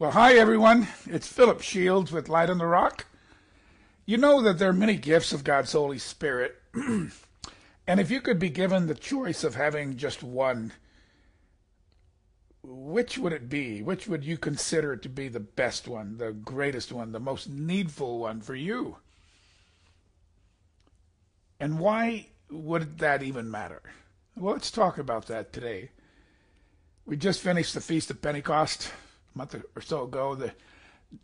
Well, hi everyone. It's Philip Shields with Light on the Rock. You know that there are many gifts of God's Holy Spirit. And if you could be given the choice of having just one, which would it be? Which would you consider to be the best one, the greatest one, the most needful one for you? And why would that even matter? Well, let's talk about that today. We just finished the Feast of Pentecost a month or so ago, the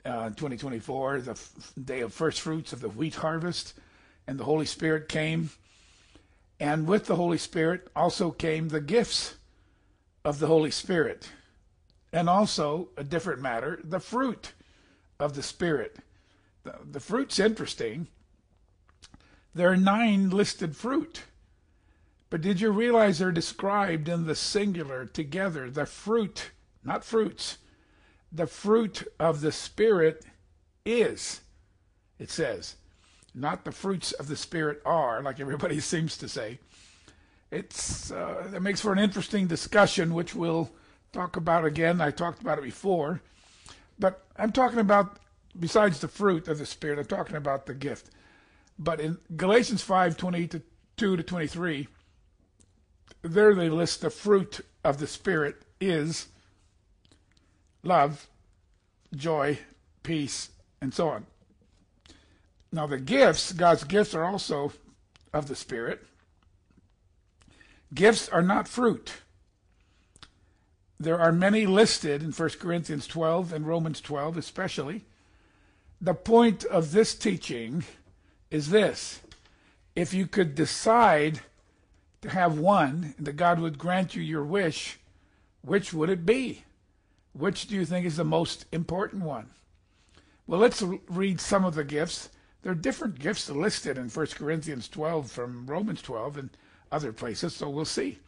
2024, the day of first fruits of the wheat harvest, and the Holy Spirit came. And with the Holy Spirit also came the gifts of the Holy Spirit, and also, a different matter, the fruit of the Spirit. The fruit's interesting. There are 9 listed fruit, but did you realize they're described in the singular together? The fruit, not fruits. The fruit of the Spirit is, it says, not the fruits of the Spirit are, like everybody seems to say. It makes for an interesting discussion, which we'll talk about again. I talked about it before, but I'm talking about, besides the fruit of the Spirit, I'm talking about the gift. But in Galatians 5:22 to 23, there they list the fruit of the Spirit is love, joy, peace, and so on. Now the gifts, God's gifts, are also of the Spirit. Gifts are not fruit. There are many listed in 1 Corinthians 12 and Romans 12 especially. The point of this teaching is this: if you could decide to have one, that God would grant you your wish, which would it be? Which do you think is the most important one? Well, let's read some of the gifts. There are different gifts listed in 1 Corinthians 12 from Romans 12 and other places, so we'll see.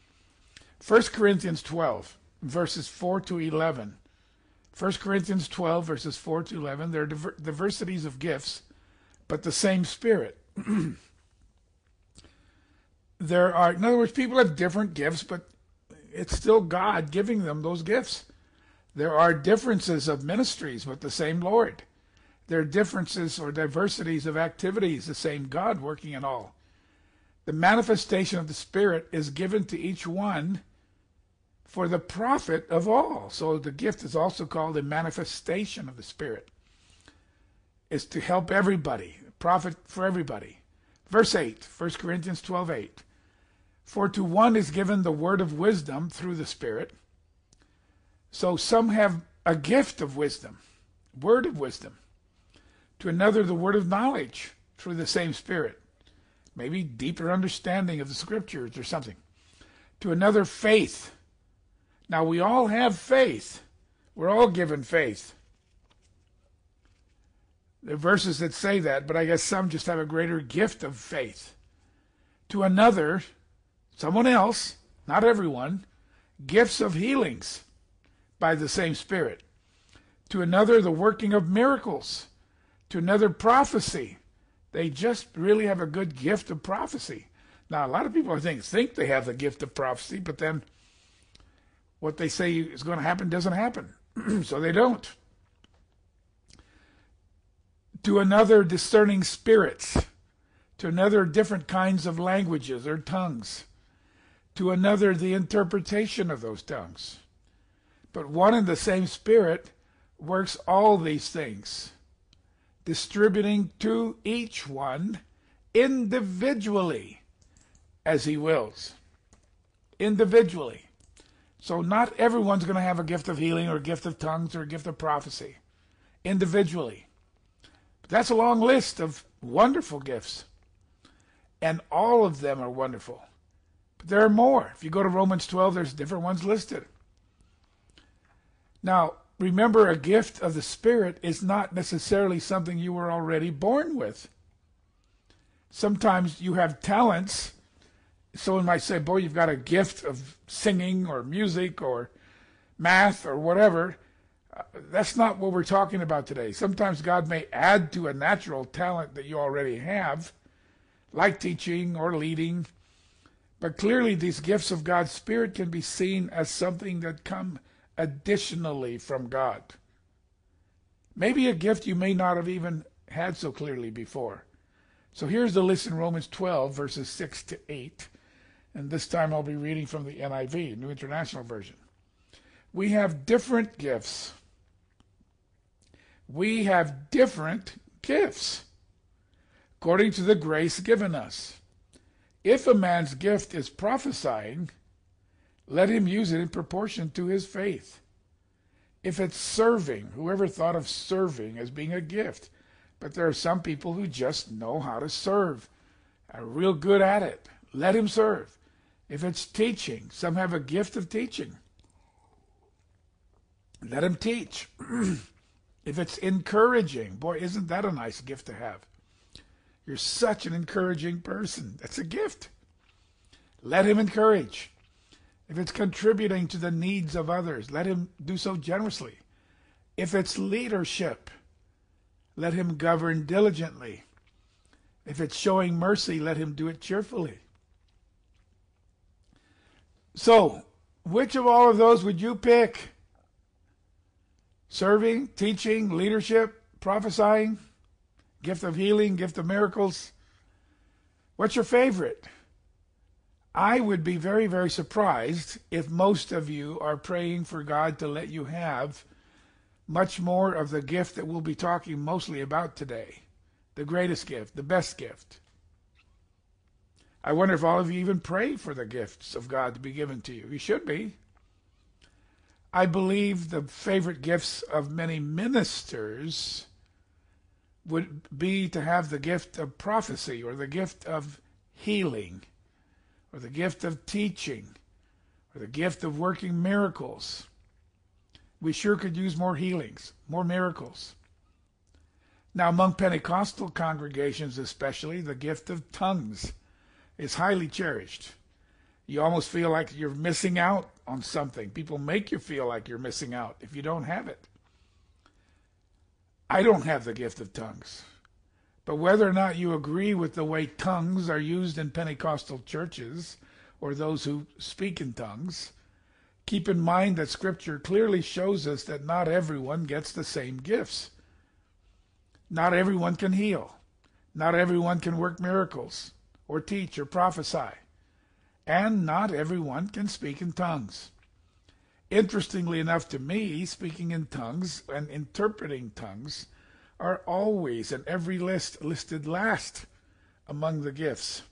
1 Corinthians 12, verses 4 to 11. 1 Corinthians 12, verses 4 to 11. There are diversities of gifts, but the same Spirit. There are, in other words, people have different gifts, but it's still God giving them those gifts. There are differences of ministries, but the same Lord. There are differences or diversities of activities, the same God working in all. The manifestation of the Spirit is given to each one for the profit of all. So the gift is also called the manifestation of the Spirit. It's to help everybody, profit for everybody. Verse 8, 1 Corinthians 12:8. For to one is given the word of wisdom through the Spirit. So some have a gift of wisdom, word of wisdom. To another, the word of knowledge through the same Spirit. Maybe deeper understanding of the Scriptures or something. To another, faith. Now, we all have faith. We're all given faith. There are verses that say that, but I guess some just have a greater gift of faith. To another, someone else, not everyone, gifts of healings by the same Spirit. To another, the working of miracles. To another, prophecy. They just really have a good gift of prophecy. Now, a lot of people, I think they have the gift of prophecy, but then what they say is going to happen doesn't happen, so they don't. To another, discerning spirits. To another, different kinds of languages or tongues. To another, the interpretation of those tongues. But one and the same Spirit works all these things, distributing to each one individually as he wills. Individually. So not everyone's going to have a gift of healing or a gift of tongues or a gift of prophecy. Individually. But that's a long list of wonderful gifts. And all of them are wonderful. But there are more. If you go to Romans 12, there's different ones listed. Now, remember, a gift of the Spirit is not necessarily something you were already born with. Sometimes you have talents. Someone might say, boy, you've got a gift of singing or music or math or whatever. That's not what we're talking about today. Sometimes God may add to a natural talent that you already have, like teaching or leading. But clearly these gifts of God's Spirit can be seen as something that come additionally from God. Maybe a gift you may not have even had so clearly before. So here's the list in Romans 12, verses 6 to 8. And this time I'll be reading from the NIV, New International Version. We have different gifts. We have different gifts according to the grace given us. If a man's gift is prophesying, let him use it in proportion to his faith. If it's serving, whoever thought of serving as being a gift? But there are some people who just know how to serve, are real good at it. Let him serve. If it's teaching, some have a gift of teaching. Let him teach. If it's encouraging, boy, isn't that a nice gift to have? You're such an encouraging person. That's a gift. Let him encourage. If it's contributing to the needs of others, let him do so generously. If it's leadership, let him govern diligently. If it's showing mercy, let him do it cheerfully. So, which of all of those would you pick? Serving, teaching, leadership, prophesying, gift of healing, gift of miracles. What's your favorite? I would be very, very surprised if most of you are praying for God to let you have much more of the gift that we'll be talking mostly about today. The greatest gift, the best gift. I wonder if all of you even pray for the gifts of God to be given to you. You should be. I believe the favorite gifts of many ministers would be to have the gift of prophecy or the gift of healing or the gift of teaching or the gift of working miracles. We sure could use more healings, more miracles. Now, among Pentecostal congregations especially, the gift of tongues is highly cherished. You almost feel like you're missing out on something. People make you feel like you're missing out if you don't have it. I don't have the gift of tongues. But whether or not you agree with the way tongues are used in Pentecostal churches or those who speak in tongues, keep in mind that Scripture clearly shows us that not everyone gets the same gifts. Not everyone can heal. Not everyone can work miracles or teach or prophesy. And not everyone can speak in tongues. Interestingly enough to me, speaking in tongues and interpreting tongues are always in every list listed last among the gifts.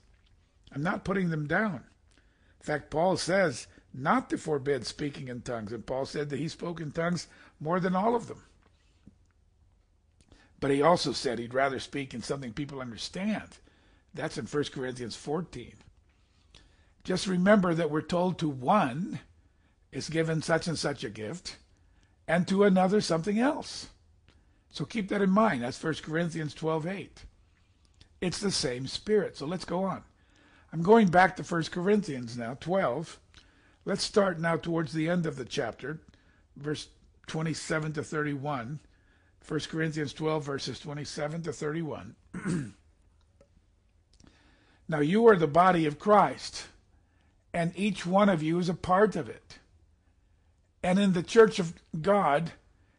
I'm not putting them down. In fact, Paul says not to forbid speaking in tongues, and Paul said that he spoke in tongues more than all of them. But he also said he'd rather speak in something people understand. That's in 1 Corinthians 14. Just remember that we're told to one is given such and such a gift, and to another something else. So keep that in mind. That's 1 Corinthians 12:8. It's the same Spirit. So let's go on. I'm going back to 1 Corinthians now, 12. Let's start now towards the end of the chapter, verse 27 to 31. 1 Corinthians 12, verses 27 to 31. Now you are the body of Christ, and each one of you is a part of it. And in the church of God,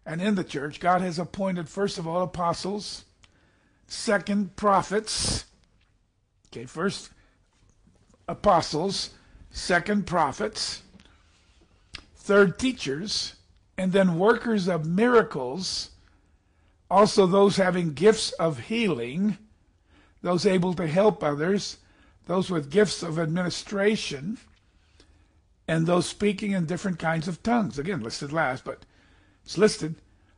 and in the church, God has appointed, first of all, apostles, second, prophets. Okay, first, apostles, second, prophets, third, teachers, and then workers of miracles, also those having gifts of healing, those able to help others, those with gifts of administration, and those speaking in different kinds of tongues. Again, listed last, but it's listed.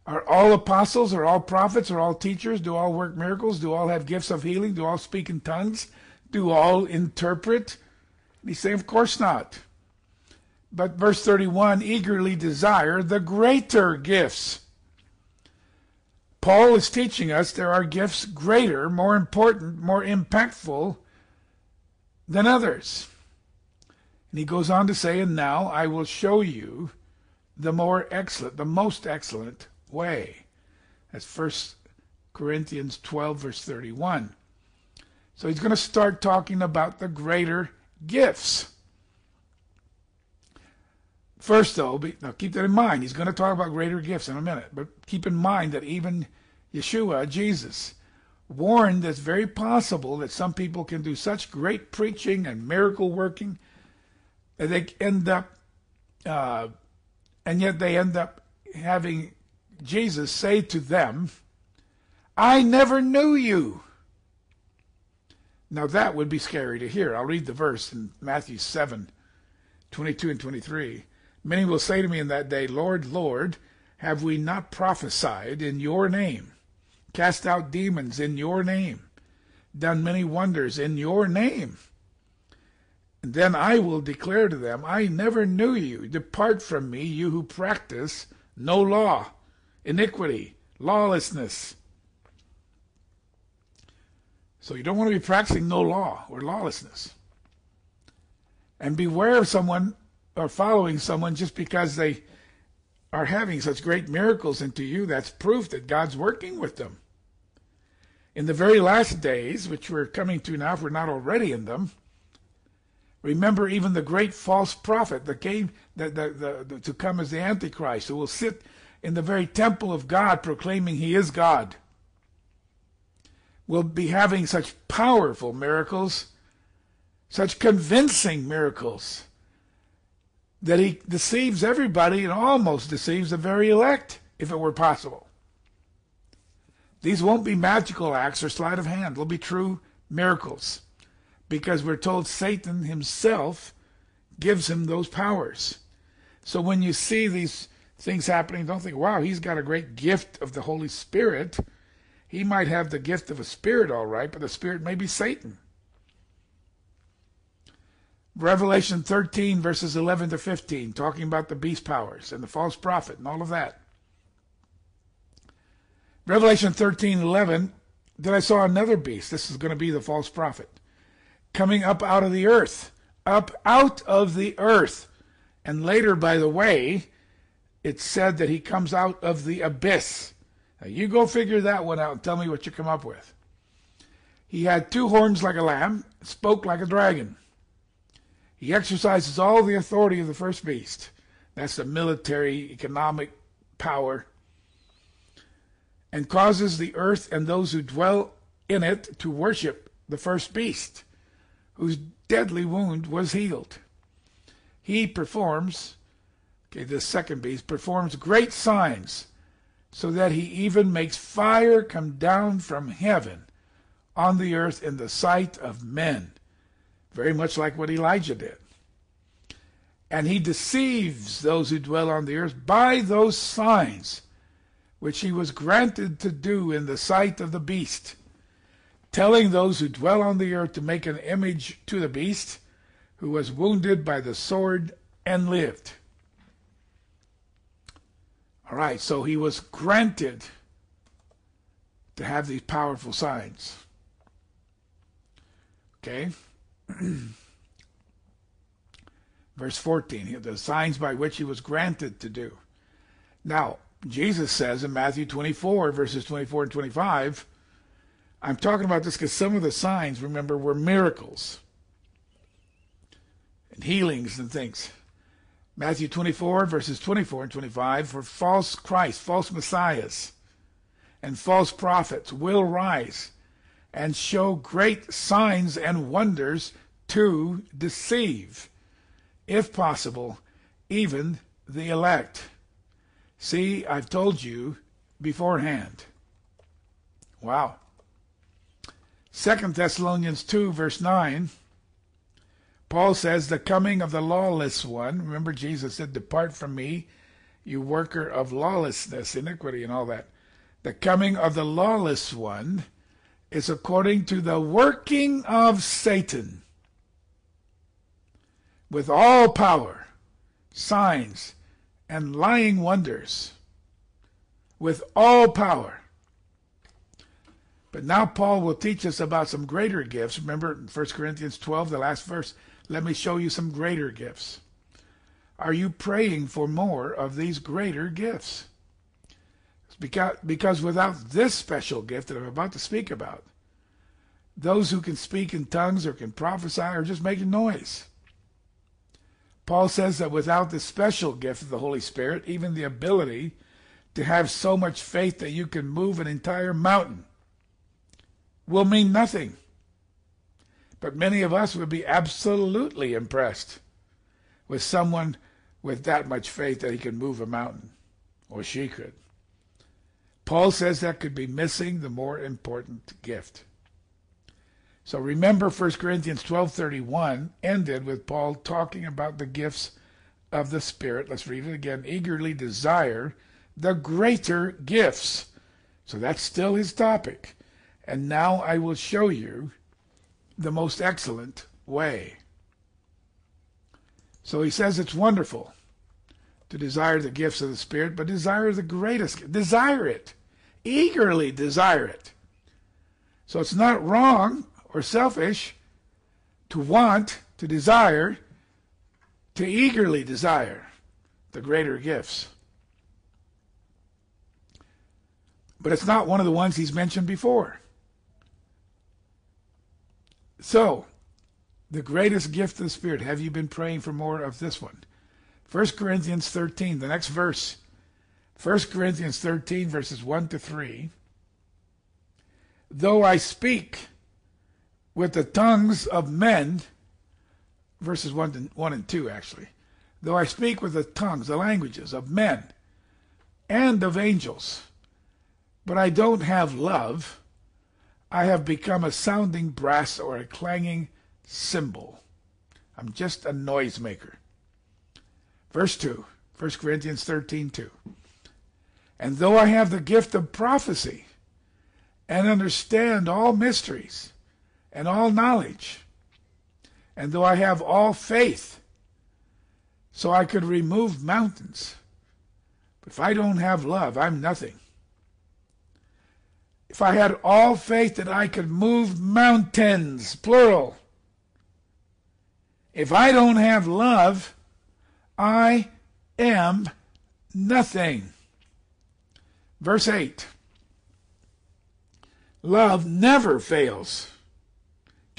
Are all apostles? Are all prophets? Are all teachers? Do all work miracles? Do all have gifts of healing? Do all speak in tongues? Do all interpret? And he's saying, of course not. But verse 31, eagerly desire the greater gifts. Paul is teaching us there are gifts greater, more important, more impactful than others. And he goes on to say, and now I will show you the more excellent, the most excellent way. That's 1 Corinthians 12, verse 31. So he's going to start talking about the greater gifts. First, though, now keep that in mind. He's going to talk about greater gifts in a minute. But keep in mind that even Yeshua, Jesus, warned that it's very possible that some people can do such great preaching and miracle working that they end up, and yet they end up having Jesus say to them, "I never knew you." Now that would be scary to hear. I'll read the verse in Matthew 7:22 and 23. Many will say to me in that day, "Lord, Lord, have we not prophesied in your name, cast out demons in your name, done many wonders in your name?" And then I will declare to them, "I never knew you. Depart from me, you who practice no law, iniquity, lawlessness." So you don't want to be practicing no law or lawlessness. And beware of someone or following someone just because they are having such great miracles, and to you that's proof that God's working with them. In the very last days, which we're coming to now if we're not already in them, remember even the great false prophet that came to come as the Antichrist, who will sit in the very temple of God proclaiming he is God, will be having such powerful miracles, such convincing miracles, that he deceives everybody and almost deceives the very elect, if it were possible. These won't be magical acts or sleight of hand. They'll be true miracles, because we're told Satan himself gives him those powers. So when you see these things happening, don't think, wow, he's got a great gift of the Holy Spirit. He might have the gift of a spirit, all right, but the spirit may be Satan. Revelation 13, verses 11 to 15, talking about the beast powers and the false prophet and all of that. Revelation 13:11, then I saw another beast. This is going to be the false prophet, coming up out of the earth, And later, by the way, it's said that he comes out of the abyss. Now you go figure that one out and tell me what you come up with. He had two horns like a lamb, spoke like a dragon. He exercises all the authority of the first beast. That's the military, economic power. And causes the earth and those who dwell in it to worship the first beast, whose deadly wound was healed. He performs, okay, this second beast performs great signs, so that he even makes fire come down from heaven on the earth in the sight of men. Very much like what Elijah did. And he deceives those who dwell on the earth by those signs which he was granted to do in the sight of the beast, telling those who dwell on the earth to make an image to the beast, who was wounded by the sword and lived. All right, so he was granted to have these powerful signs. Okay. Verse 14, the signs by which he was granted to do. Now, Jesus says in Matthew 24, verses 24 and 25, I'm talking about this because some of the signs, remember, were miracles and healings and things. Matthew 24, verses 24 and 25, for false Christ, false messiahs, and false prophets will rise and show great signs and wonders to deceive, if possible, even the elect. See, I've told you beforehand. Wow. 2 Thessalonians 2, verse 9, Paul says, the coming of the lawless one, remember Jesus said, depart from me, you worker of lawlessness, iniquity, and all that. The coming of the lawless one is according to the working of Satan, with all power, signs, and lying wonders, with all power. But now Paul will teach us about some greater gifts. Remember in 1 Corinthians 12, the last verse, let me show you some greater gifts. Are you praying for more of these greater gifts? Because without this special gift that I'm about to speak about, those who can speak in tongues or can prophesy are just making noise. Paul says that without the special gift of the Holy Spirit, even the ability to have so much faith that you can move an entire mountain will mean nothing. But many of us would be absolutely impressed with someone with that much faith that he could move a mountain, or she could. Paul says that could be missing the more important gift. So remember 1 Corinthians 12:31 ended with Paul talking about the gifts of the Spirit. Let's read it again. Eagerly desire the greater gifts. So that's still his topic. And now I will show you the most excellent way. So he says it's wonderful to desire the gifts of the Spirit, but desire the greatest. Desire it. Eagerly desire it. So it's not wrong or selfish to want, to desire, to eagerly desire the greater gifts. But it's not one of the ones he's mentioned before. So, the greatest gift of the Spirit. Have you been praying for more of this one? 1 Corinthians 13, the next verse. 1 Corinthians 13, verses 1-3. Though I speak with the tongues of men, verses 1 and 2 actually, though I speak with the tongues, the languages of men and of angels, but I don't have love, I have become a sounding brass or a clanging cymbal. I'm just a noisemaker. Verse 2, 1 Corinthians 13:2. And though I have the gift of prophecy and understand all mysteries, and all knowledge, and though I have all faith, so I could remove mountains, but if I don't have love, I'm nothing. If I had all faith that I could move mountains, plural, if I don't have love, I am nothing. Verse 8, love never fails.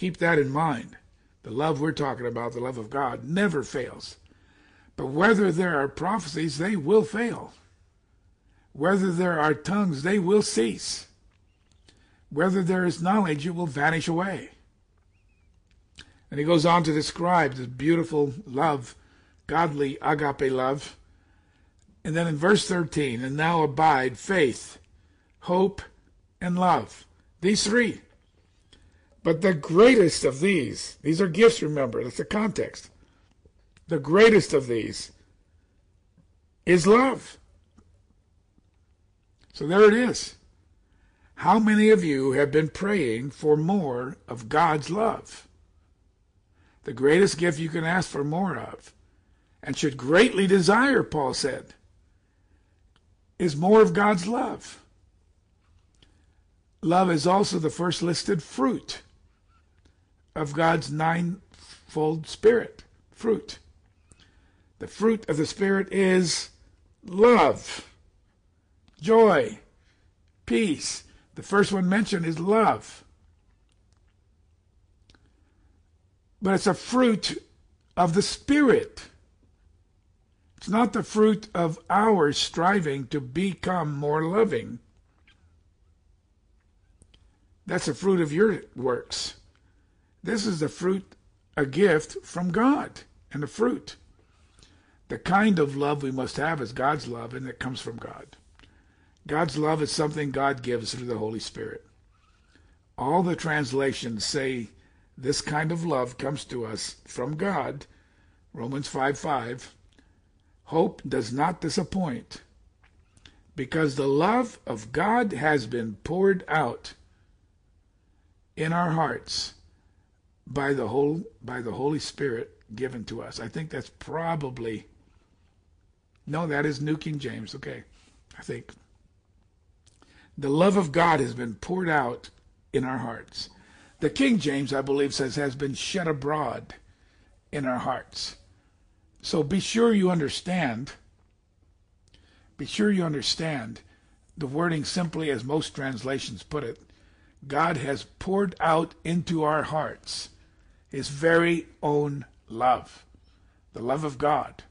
Keep that in mind. The love we're talking about, the love of God, never fails. But whether there are prophecies, they will fail. Whether there are tongues, they will cease. Whether there is knowledge, it will vanish away. And he goes on to describe this beautiful love, godly agape love. And then in verse 13, and now abide faith, hope, and love. These three. But the greatest of these are gifts, remember, that's the context. The greatest of these is love. So there it is. How many of you have been praying for more of God's love? The greatest gift you can ask for more of, and should greatly desire, Paul said, is more of God's love. Love is also the first listed fruit of God's ninefold Spirit, fruit. The fruit of the Spirit is love, joy, peace. The first one mentioned is love. But it's a fruit of the Spirit. It's not the fruit of our striving to become more loving. That's the fruit of your works. This is the fruit, a gift from God, and the fruit. The kind of love we must have is God's love, and it comes from God. God's love is something God gives through the Holy Spirit. All the translations say this kind of love comes to us from God. Romans 5:5. Hope does not disappoint, because the love of God has been poured out in our hearts by the Holy Spirit given to us. I think that's probably, no, that is New King James, okay. I think the love of God has been poured out in our hearts. The King James, I believe, says has been shed abroad in our hearts. So be sure you understand. Be sure you understand the wording simply as most translations put it. God has poured out into our hearts his very own love. the love of God.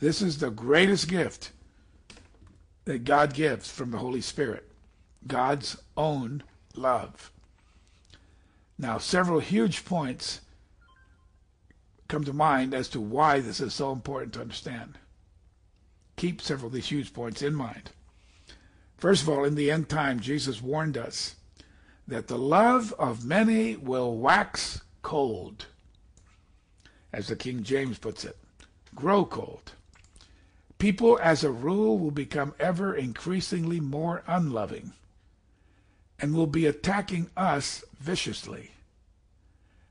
This is the greatest gift that God gives from the Holy Spirit, God's own love. Now, several huge points come to mind as to why this is so important to understand. Keep several of these huge points in mind. First of all, in the end time, Jesus warned us that the love of many will wax cold, as the King James puts it, grow cold. People, as a rule, will become ever increasingly more unloving and will be attacking us viciously.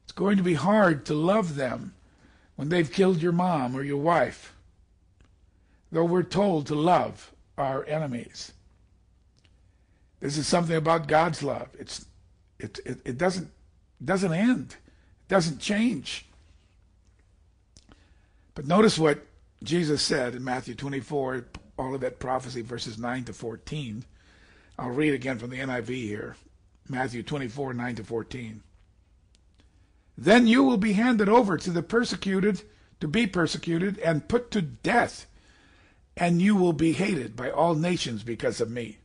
It's going to be hard to love them when they've killed your mom or your wife, though we're told to love our enemies. This is something about God's love. It doesn't end. It doesn't change. But notice what Jesus said in Matthew 24, all of that prophecy, verses 9 to 14. I'll read again from the NIV here. Matthew 24, 9 to 14. Then you will be handed over to the persecuted, to be persecuted, and put to death, and you will be hated by all nations because of me.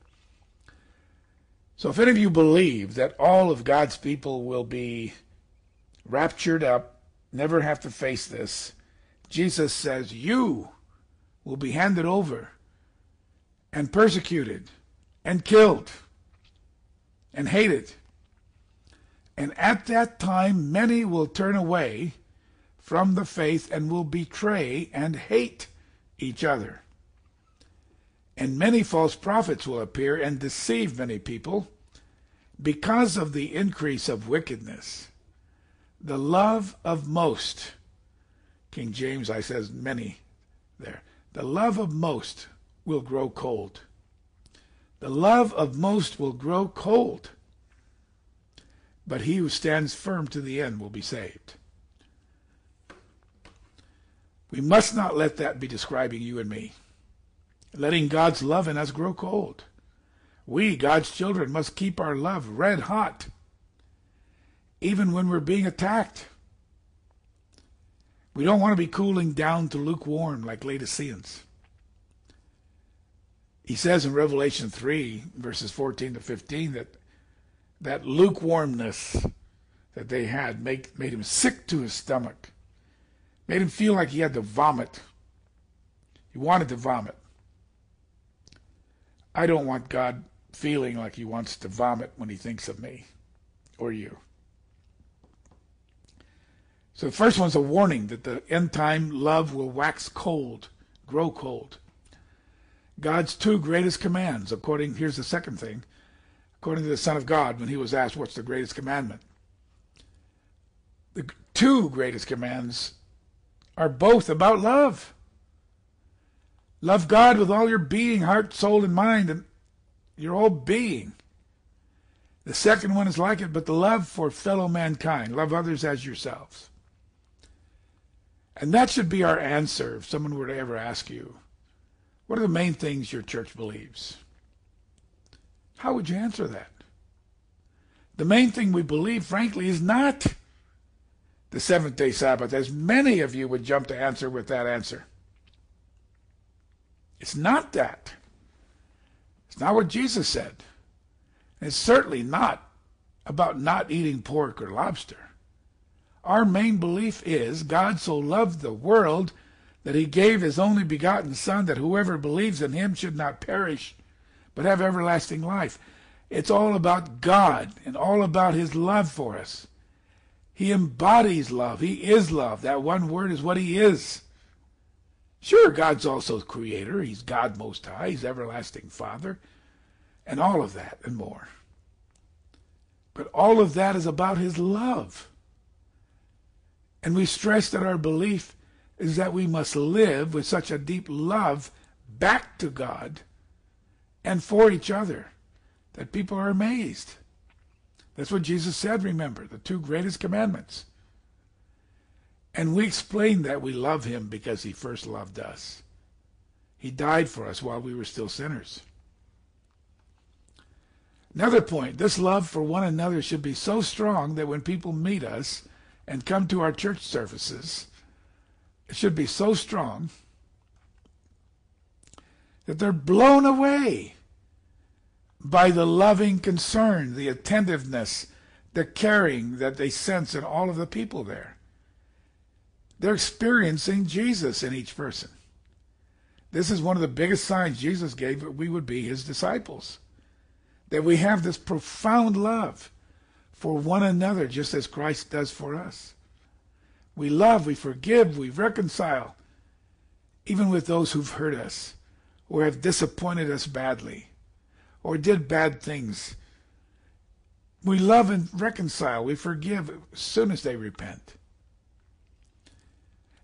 So if any of you believe that all of God's people will be raptured up, never have to face this, Jesus says you will be handed over and persecuted and killed and hated. And at that time, many will turn away from the faith and will betray and hate each other. And many false prophets will appear and deceive many people because of the increase of wickedness. The love of most, King James, I says many there, the love of most will grow cold. The love of most will grow cold. But he who stands firm to the end will be saved. We must not let that be describing you and me, letting God's love in us grow cold. We, God's children, must keep our love red hot, even when we're being attacked. We don't want to be cooling down to lukewarm like Laodiceans. He says in Revelation 3, verses 14 to 15, that lukewarmness that they had made him sick to his stomach, made him feel like he had to vomit. He wanted to vomit. I don't want God feeling like he wants to vomit when he thinks of me or you. So the first one's a warning that the end time love will wax cold, grow cold. God's two greatest commands, here's the second thing, according to the Son of God, when he was asked, what's the greatest commandment? The two greatest commands are both about love. Love God with all your being, heart, soul, and mind, and your whole being. The second one is like it, but the love for fellow mankind. Love others as yourselves. And that should be our answer if someone were to ever ask you, what are the main things your church believes? How would you answer that? The main thing we believe, frankly, is not the seventh-day Sabbath, as many of you would jump to answer with that answer. It's not that. It's not what Jesus said. It's certainly not about not eating pork or lobster. Our main belief is God so loved the world that he gave his only begotten Son, that whoever believes in him should not perish but have everlasting life. It's all about God and all about his love for us. He embodies love. He is love. That one word is what he is. Sure, God's also creator. He's God Most High. He's everlasting Father. And all of that and more. But all of that is about his love. And we stress that our belief is that we must live with such a deep love back to God and for each other, that people are amazed. That's what Jesus said, remember, the two greatest commandments. And we explain that we love him because he first loved us. He died for us while we were still sinners. Another point, this love for one another should be so strong that when people meet us and come to our church services, It should be so strong that they're blown away by the loving concern, the attentiveness, the caring that they sense in all of the people there. They're experiencing Jesus in each person. This is one of the biggest signs Jesus gave that we would be his disciples, that we have this profound love for one another just as Christ does for us. We love, we forgive, we reconcile, even with those who've hurt us or have disappointed us badly or did bad things. We love and reconcile, we forgive as soon as they repent.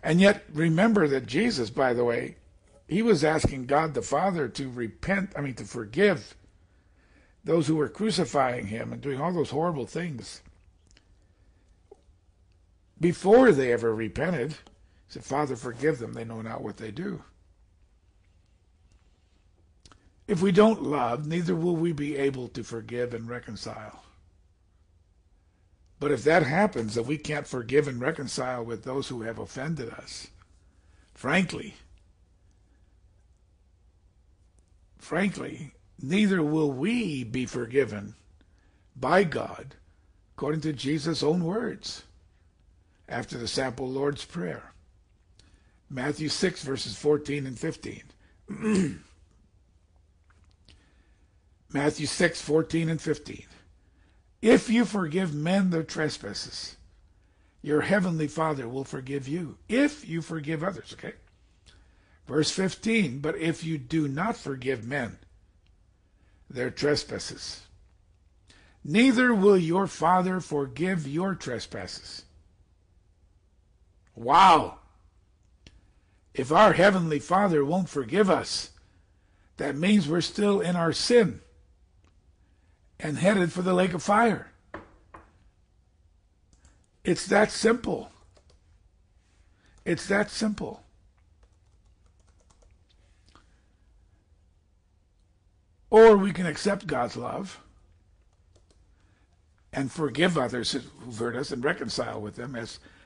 And yet, remember that Jesus, by the way, he was asking God the Father to forgive those who were crucifying him and doing all those horrible things before they ever repented. He said, Father, forgive them. They know not what they do. If we don't love, neither will we be able to forgive and reconcile. But if that happens, that we can't forgive and reconcile with those who have offended us, frankly, neither will we be forgiven by God, according to Jesus' own words, after the sample Lord's Prayer. Matthew 6, verses 14 and 15. Matthew 6, 14 and 15. If you forgive men their trespasses, your heavenly Father will forgive you, if you forgive others, okay? Verse 15, but if you do not forgive men their trespasses, neither will your Father forgive your trespasses. Wow! If our Heavenly Father won't forgive us, that means we're still in our sin and headed for the lake of fire. It's that simple. It's that simple. Or we can accept God's love and forgive others who've hurt us and reconcile with them,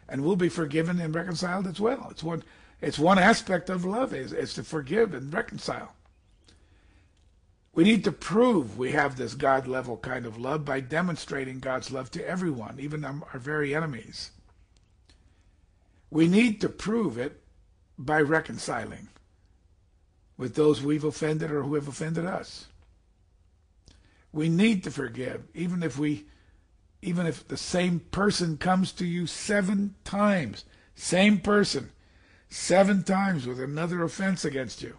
and we'll be forgiven and reconciled as well. It's one aspect of love is to forgive and reconcile. We need to prove we have this God-level kind of love by demonstrating God's love to everyone, even our very enemies. We need to prove it by reconciling with those we've offended or who have offended us. We need to forgive, even if the same person comes to you 7 times, same person, 7 times with another offense against you.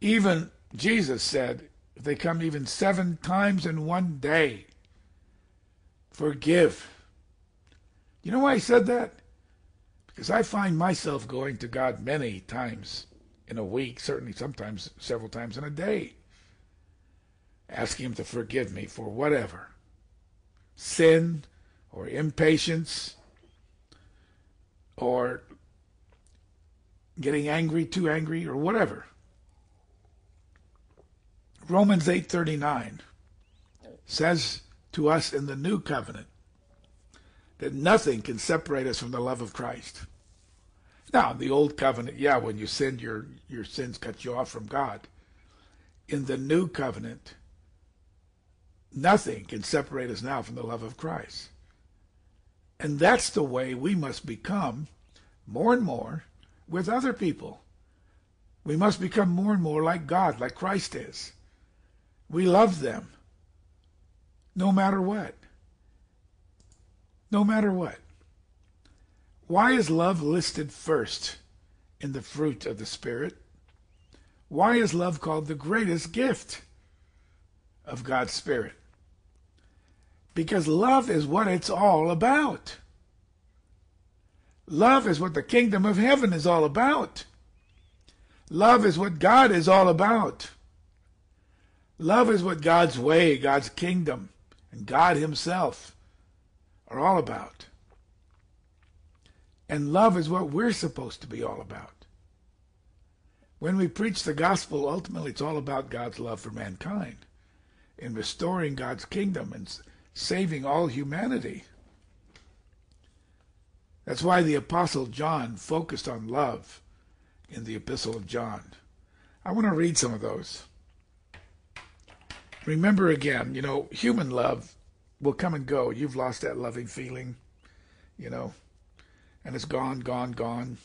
Even Jesus said, if they come even 7 times in one day, forgive. You know why he said that? Because I find myself going to God many times in a week, certainly sometimes several times in a day, asking him to forgive me for whatever, sin or impatience or getting angry, too angry, or whatever. Romans 8:39 says to us in the new covenant that nothing can separate us from the love of Christ. Now, the old covenant, yeah, when you sinned, your sins cut you off from God. In the new covenant, nothing can separate us now from the love of Christ. And that's the way we must become more and more with other people. We must become more and more like God, like Christ is. We love them, no matter what. No matter what. Why is love listed first in the fruit of the Spirit? Why is love called the greatest gift of God's Spirit? Because love is what it's all about. Love is what the kingdom of heaven is all about. Love is what God is all about. Love is what God's way, God's kingdom, and God himself are all about. And love is what we're supposed to be all about. When we preach the gospel, ultimately it's all about God's love for mankind in restoring God's kingdom and saving all humanity. That's why the Apostle John focused on love in the Epistle of John. I want to read some of those. Remember again, you know, human love will come and go. You've lost that loving feeling, you know, and it's gone, gone, gone.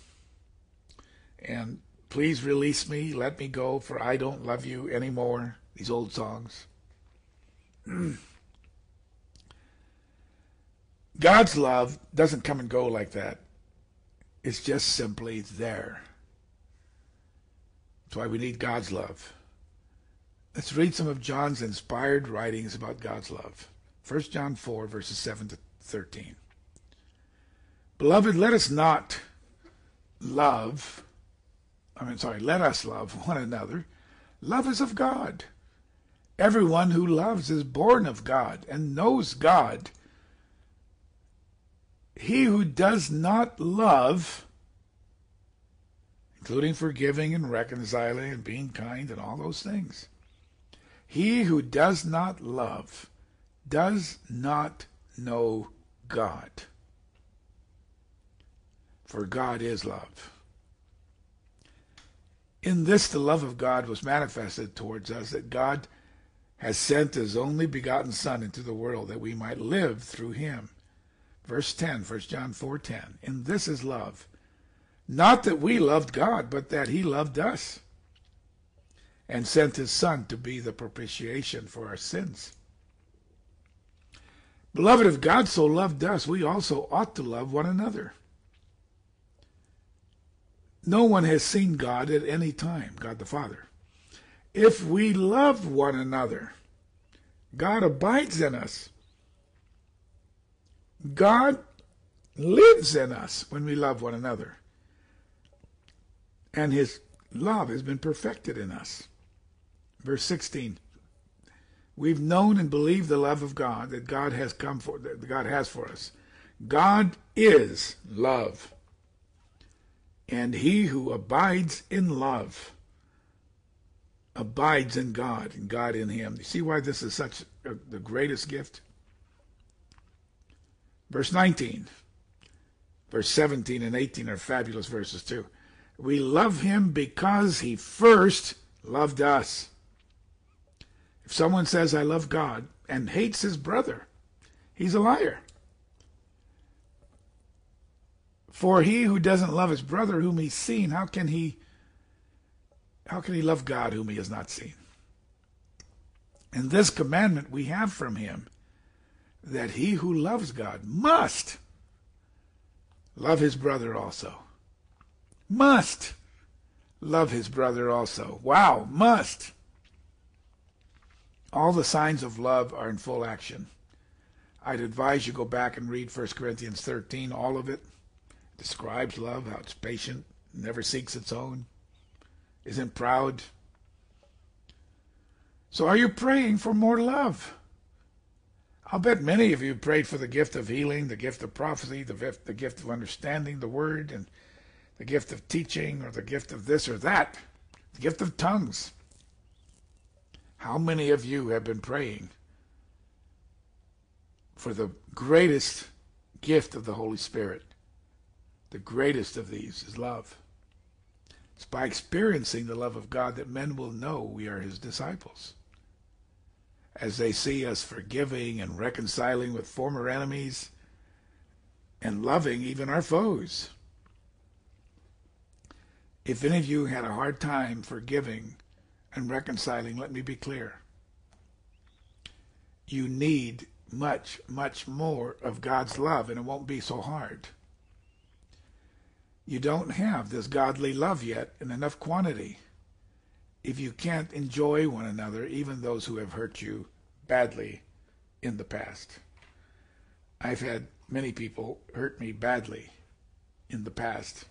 And please release me, let me go, for I don't love you anymore. These old songs. God's love doesn't come and go like that. It's just simply there. That's why we need God's love. Let's read some of John's inspired writings about God's love. 1 John 4, verses 7 to 13. Beloved, let us love one another. Love is of God. Everyone who loves is born of God and knows God. He who does not love, including forgiving and reconciling and being kind and all those things, he who does not love does not know God. For God is love. In this, the love of God was manifested towards us, that God has sent his only begotten Son into the world, that we might live through him. Verse 10, 1 John 4:10. And this is love. Not that we loved God, but that he loved us, and sent his Son to be the propitiation for our sins. Beloved, if God so loved us, we also ought to love one another. No one has seen God at any time, God the Father. If we love one another, God abides in us. God lives in us when we love one another. And his love has been perfected in us. Verse 16. We've known and believed the love of God that God has for us. God is love. And he who abides in love abides in God, and God in him. You see why this is such the greatest gift? Verse 19, verse 17 and 18 are fabulous verses too. We love him because he first loved us. If someone says, I love God, and hates his brother, he's a liar. For he who doesn't love his brother whom he's seen, how can he love God whom he has not seen? And this commandment we have from him, that he who loves God must love his brother also. Must love his brother also. Wow, must. All the signs of love are in full action. I'd advise you go back and read 1 Corinthians 13, all of it. Describes love, how it's patient, never seeks its own, isn't proud. So are you praying for more love? I'll bet many of you prayed for the gift of healing, the gift of prophecy, the gift of understanding the word, and the gift of teaching, or the gift of this or that, the gift of tongues. How many of you have been praying for the greatest gift of the Holy Spirit? The greatest of these is love. It's by experiencing the love of God that men will know we are his disciples. As they see us forgiving and reconciling with former enemies and loving even our foes. If any of you had a hard time forgiving and reconciling, let me be clear. You need much, much more of God's love, and it won't be so hard. You don't have this godly love yet in enough quantity if you can't enjoy one another, even those who have hurt you badly in the past. I've had many people hurt me badly in the past.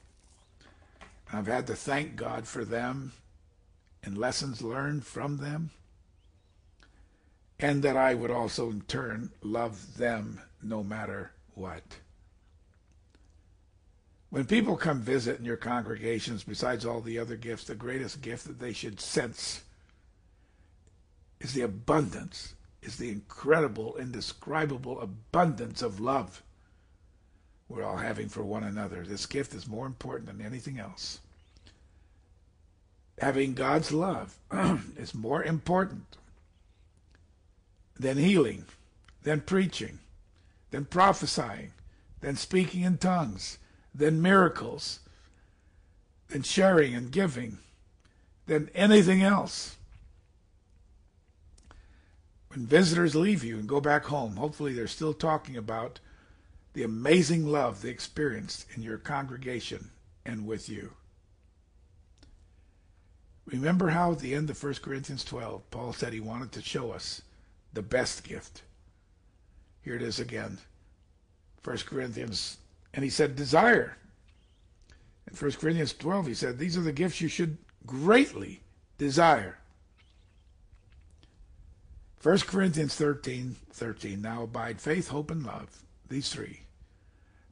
I've had to thank God for them and lessons learned from them, and that I would also in turn love them no matter what. When people come visit in your congregations, besides all the other gifts, the greatest gift that they should sense is the abundance, is the incredible, indescribable abundance of love. we're all having for one another. This gift is more important than anything else. Having God's love is more important than healing, than preaching, than prophesying, than speaking in tongues, than miracles, than sharing and giving, than anything else. When visitors leave you and go back home, hopefully they're still talking about the amazing love they experienced in your congregation and with you. Remember how at the end of 1 Corinthians 12, Paul said he wanted to show us the best gift. Here it is again. 1 Corinthians, and he said, desire. In 1 Corinthians 12, he said, these are the gifts you should greatly desire. 1 Corinthians 13:13. Now abide faith, hope, and love, these three.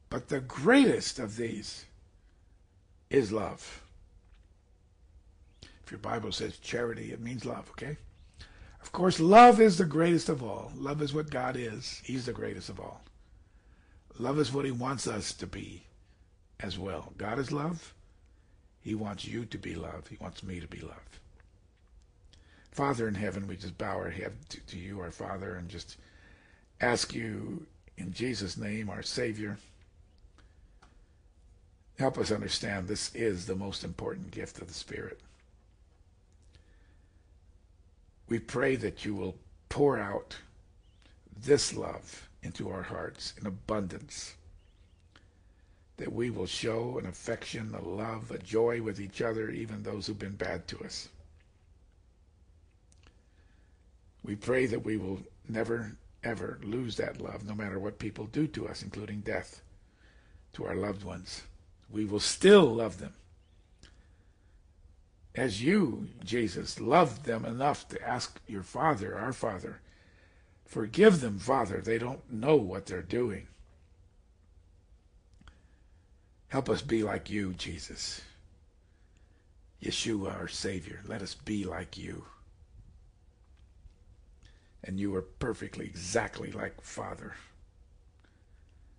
But the greatest of these is love. If your Bible says charity, it means love, okay? Of course, love is the greatest of all. Love is what God is. He's the greatest of all. Love is what he wants us to be as well. God is love. He wants you to be love. He wants me to be love. Father in heaven, we just bow our head to you, our Father, and just ask you in Jesus' name, our Savior, help us understand this is the most important gift of the Spirit. We pray that you will pour out this love into our hearts in abundance, that we will show an affection, a love, a joy with each other, even those who've been bad to us. We pray that we will never, ever lose that love, no matter what people do to us, including death, to our loved ones. We will still love them, as you, Jesus, loved them enough to ask your Father, our Father, forgive them, Father. They don't know what they're doing. Help us be like you, Jesus. Yeshua, our Savior, let us be like you. And you are perfectly, exactly like Father.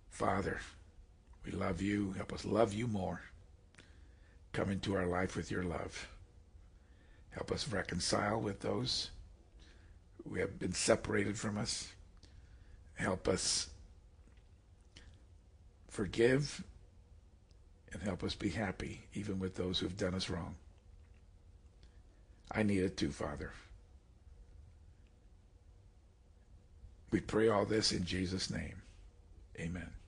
Father, we love you. Help us love you more. Come into our life with your love. Help us reconcile with those who have been separated from us. Help us forgive and help us be happy, even with those who have done us wrong. I need it too, Father. We pray all this in Jesus' name. Amen.